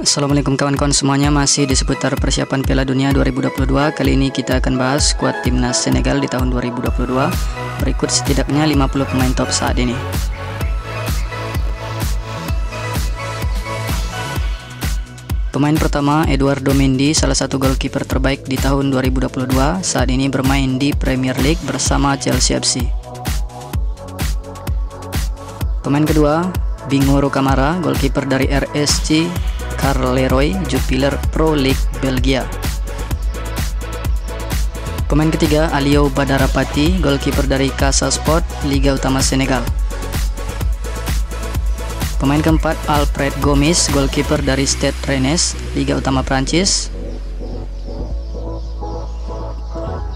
Assalamualaikum kawan-kawan semuanya, masih di seputar persiapan Piala Dunia 2022. Kali ini kita akan bahas skuad timnas Senegal di tahun 2022. Berikut setidaknya 50 pemain top saat ini. Pemain pertama Eduardo Mendy, salah satu golkiper terbaik di tahun 2022, saat ini bermain di Premier League bersama Chelsea FC. Pemain kedua Bingoro Kamara, golkiper dari RSC Charleroi Jupiler Pro League Belgia. Pemain ketiga Aliou Badara Pati, golkiper dari Casa Sport Liga Utama Senegal. Pemain keempat Alfred Gomes, golkiper dari Stade Rennes Liga Utama Prancis.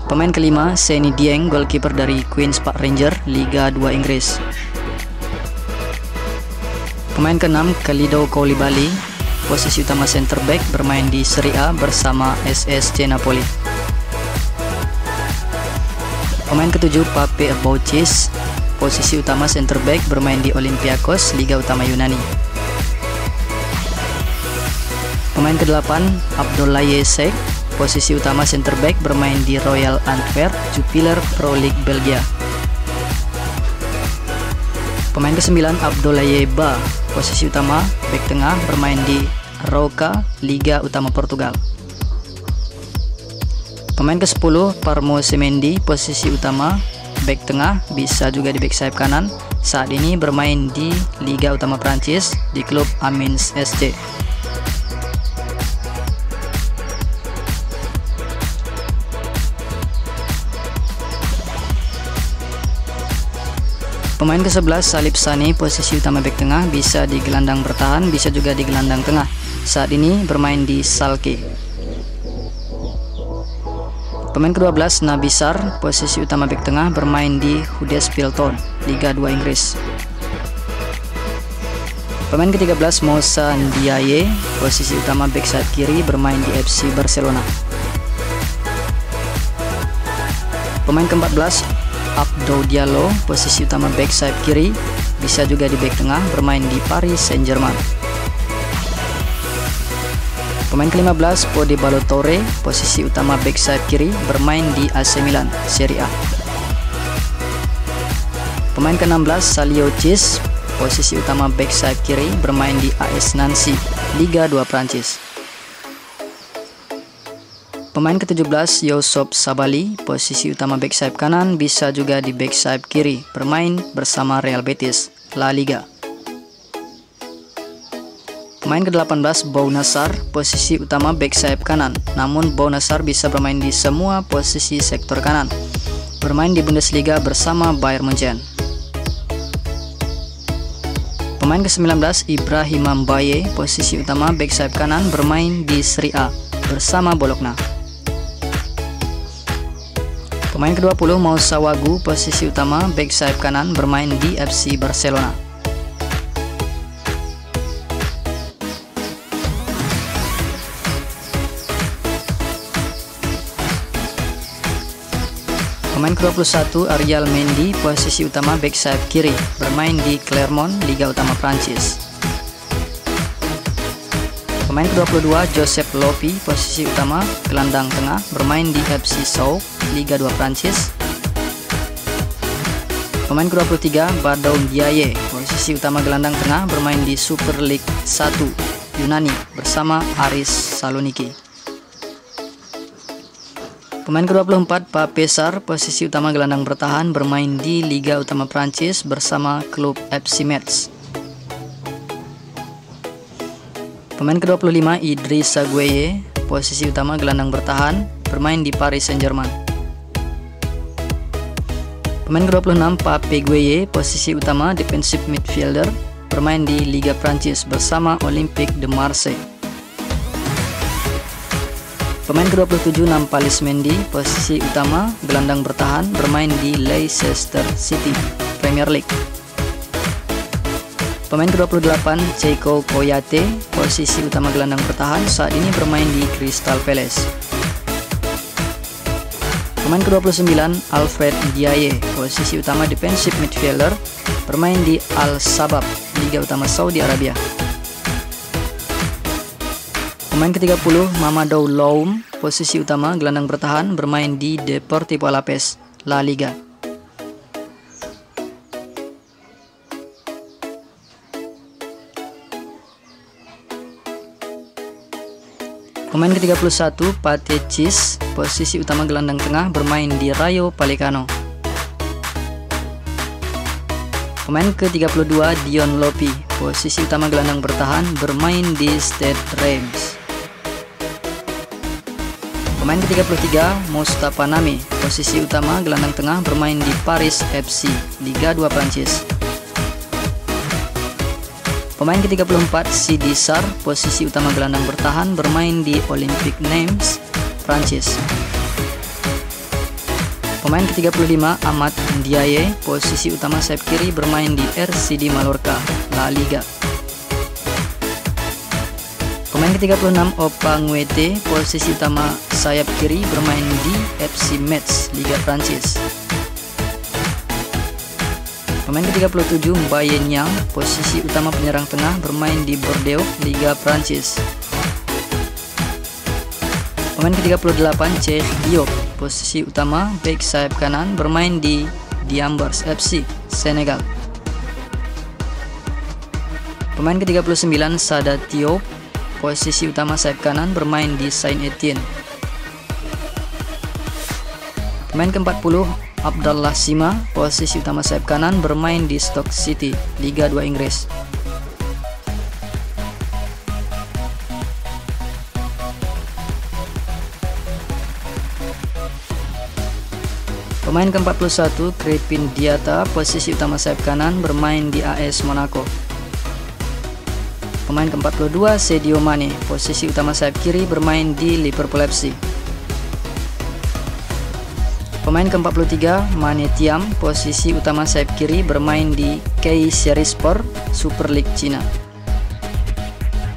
Pemain kelima Seni Dieng, golkiper dari Queen's Park Rangers Liga 2 Inggris. Pemain keenam Khalidou Koulibaly, posisi utama center back, bermain di Serie A bersama SSC Napoli. Pemain ketujuh Pape Boucis, posisi utama center back, bermain di Olympiakos Liga Utama Yunani. Pemain kedelapan Abdoulaye Sek, posisi utama center back, bermain di Royal Antwerp Jupiler Pro League Belgia. Pemain ke-9 Abdoulaye Ba, posisi utama bek tengah, bermain di Roca Liga Utama Portugal. Pemain ke-10 Parmo Semendi, posisi utama bek tengah, bisa juga di bek sayap kanan, saat ini bermain di Liga Utama Prancis di klub Amiens SC. Pemain ke-11 Salip Sani, posisi utama bek tengah, bisa di gelandang bertahan, bisa juga di gelandang tengah, saat ini bermain di Schalke. Pemain ke-12 Nabi Sar, posisi utama bek tengah, bermain di Huddersfield Town Liga 2 Inggris. Pemain ke-13 Moussa Ndiaye, posisi utama bek sayap kiri, bermain di FC Barcelona. Pemain ke-14 Abdou Diallo, posisi utama back sayap kiri, bisa juga di back tengah, bermain di Paris Saint-Germain. Pemain ke-15 Podibalo Torre, posisi utama back sayap kiri, bermain di AC Milan Serie A. Pemain ke-16 Salio Cis, posisi utama back sayap kiri, bermain di AS Nancy Liga 2 Prancis. Pemain ke-17 Yosop Sabali, posisi utama bek sayap kanan, bisa juga di bek sayap kiri, bermain bersama Real Betis La Liga. Pemain ke-18 Bouna Sarr, posisi utama bek sayap kanan, namun Bouna Sarr bisa bermain di semua posisi sektor kanan, bermain di Bundesliga bersama Bayern Munich. Pemain ke-19 Ibrahim Ambaye, posisi utama bek sayap kanan, bermain di Serie A bersama Bologna. Pemain ke-20 Moussa Wagou, posisi utama bek sayap kanan, bermain di FC Barcelona. Pemain ke-21 Ariel Mendy, posisi utama bek sayap kiri, bermain di Clermont Liga Utama Prancis. Pemain ke-22 Joseph Lopi, posisi utama gelandang tengah, bermain di FC Sow Liga 2 Prancis. Pemain ke-23 Badou Ndiaye, posisi utama gelandang tengah, bermain di Super League 1 Yunani bersama Aris Saloniki. Pemain ke-24 Pape Sarr, posisi utama gelandang bertahan, bermain di Liga Utama Prancis bersama klub FC Metz. Pemain ke-25 Idrissa Gueye, posisi utama gelandang bertahan, bermain di Paris Saint-Germain. Pemain ke-26 Pape Gueye, posisi utama defensive midfielder, bermain di Liga Prancis bersama Olympique de Marseille. Pemain ke-27 Nampalis Mendy, posisi utama gelandang bertahan, bermain di Leicester City Premier League. Pemain ke-28 Cheiko Koyate, posisi utama gelandang bertahan, saat ini bermain di Crystal Palace. Pemain ke-29 Alfred Ndiaye, posisi utama defensive midfielder, bermain di Al Sabab Liga Utama Saudi Arabia. Pemain ke-30 Mamadou Loum, posisi utama gelandang bertahan, bermain di Deportivo Alaves, La Liga. Pemain ke-31 Pape Boucis, posisi utama gelandang tengah, bermain di Rayo Vallecano. Pemain ke-32 Dion Lopi, posisi utama gelandang bertahan, bermain di Stade Reims. Pemain ke-33 Moustapha Nami, posisi utama gelandang tengah, bermain di Paris FC, Liga 2 Prancis. Pemain ke-34 Seni Dieng, posisi utama gelandang bertahan, bermain di Olympiakos Nice, Prancis. Pemain ke-35 Moussa Ndiaye, posisi utama sayap kiri, bermain di RCD Mallorca, La Liga. Pemain ke-36 Opa Nguete, posisi utama sayap kiri, bermain di FC Metz, Liga Prancis. Pemain ke-37 Mbaye Niang, posisi utama penyerang tengah, bermain di Bordeaux, Liga Prancis. Pemain ke-38 Cheikh Diop, posisi utama bek sayap kanan, bermain di Diambars FC, Senegal. Pemain ke-39 Sada Diop, posisi utama sayap kanan, bermain di Saint-Étienne. Pemain ke-40 Abdallah Sima, posisi utama sayap kanan, bermain di Stoke City, Liga 2 Inggris. Pemain ke-41 Krépin Diatta, posisi utama sayap kanan, bermain di AS Monaco. Pemain ke-42 Sadio Mane, posisi utama sayap kiri, bermain di Liverpool FC. Pemain ke-43 Mane Thiam, posisi utama sayap kiri, bermain di Kayserispor, Super League Cina.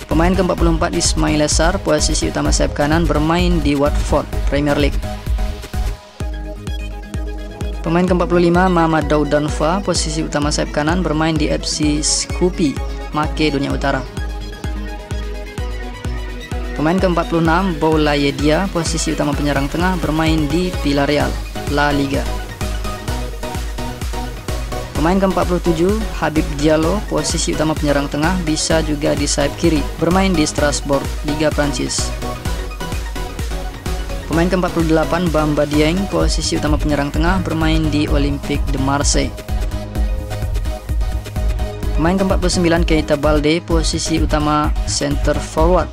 Pemain ke-44 Ismaila Sarr, posisi utama sayap kanan, bermain di Watford, Premier League. Pemain ke-45 Mamadou Danfa, posisi utama sayap kanan, bermain di FC Skopje, Makedonia Utara. Pemain ke-46 Boulaye Dia, posisi utama penyerang tengah, bermain di Villarreal, La Liga. Pemain ke-47 Habib Diallo, posisi utama penyerang tengah, bisa juga di sayap kiri, bermain di Strasbourg, Liga Prancis. Pemain ke-48 Bamba Dieng, posisi utama penyerang tengah, bermain di Olympique de Marseille. Pemain ke-49 Keita Balde, posisi utama center forward,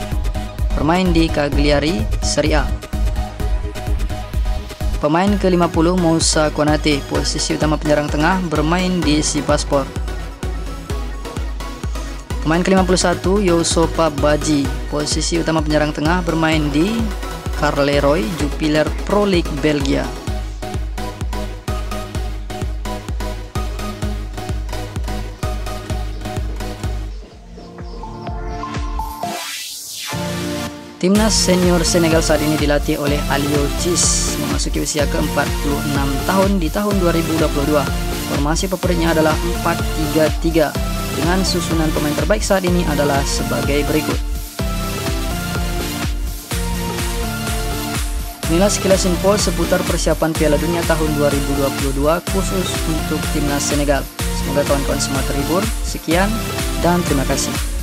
bermain di Cagliari, Serie A. Pemain ke-50 Moussa Konate, posisi utama penyerang tengah, bermain di Sivasspor. Pemain ke-51 Yosop Sabali, posisi utama penyerang tengah, bermain di Charleroi, Jupiler Pro League Belgia. Timnas senior Senegal saat ini dilatih oleh Salio Cis, memasuki usia ke-46 tahun di tahun 2022. Formasi favoritnya adalah 4-3-3, dengan susunan pemain terbaik saat ini adalah sebagai berikut. Inilah sekilas info seputar persiapan Piala Dunia tahun 2022 khusus untuk Timnas Senegal. Semoga kawan-kawan semua terhibur. Sekian dan terima kasih.